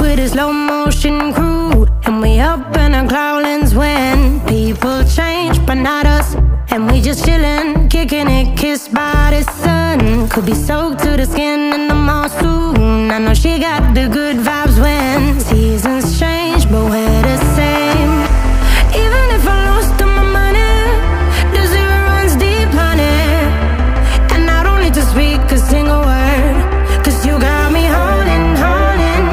with a slow motion crew, and we up in our growlings when people change, but not us. And we just chillin', kicking it, kissed by the sun. Could be soaked to the skin in the mall soon. I know she got the good vibes when seasons change, but we're the same. Even if I lost all my money, the zero runs deep, honey. And I don't need to speak a single word, 'cause you got me holding, holding.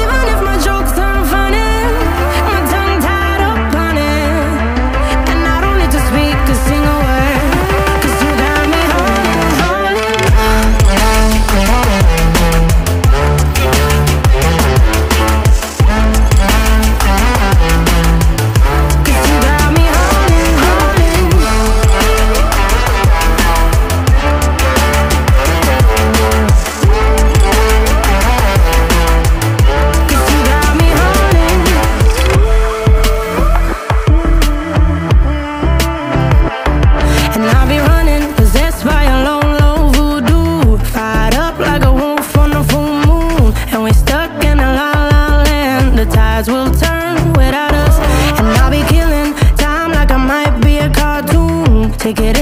Even if my jokes aren't funny, my tongue tied up on it. And I don't need to speak a single word, 'cause you got me holding, holding. 'Cause you got me holding, holding. 'Cause you got me holding. And I'll be running, possessed by a low, low voodoo, fired up like a wolf on a full moon. And we're stuck in a la-la land, the tides will turn without us. And I'll be killing time like I might be a cartoon. Take it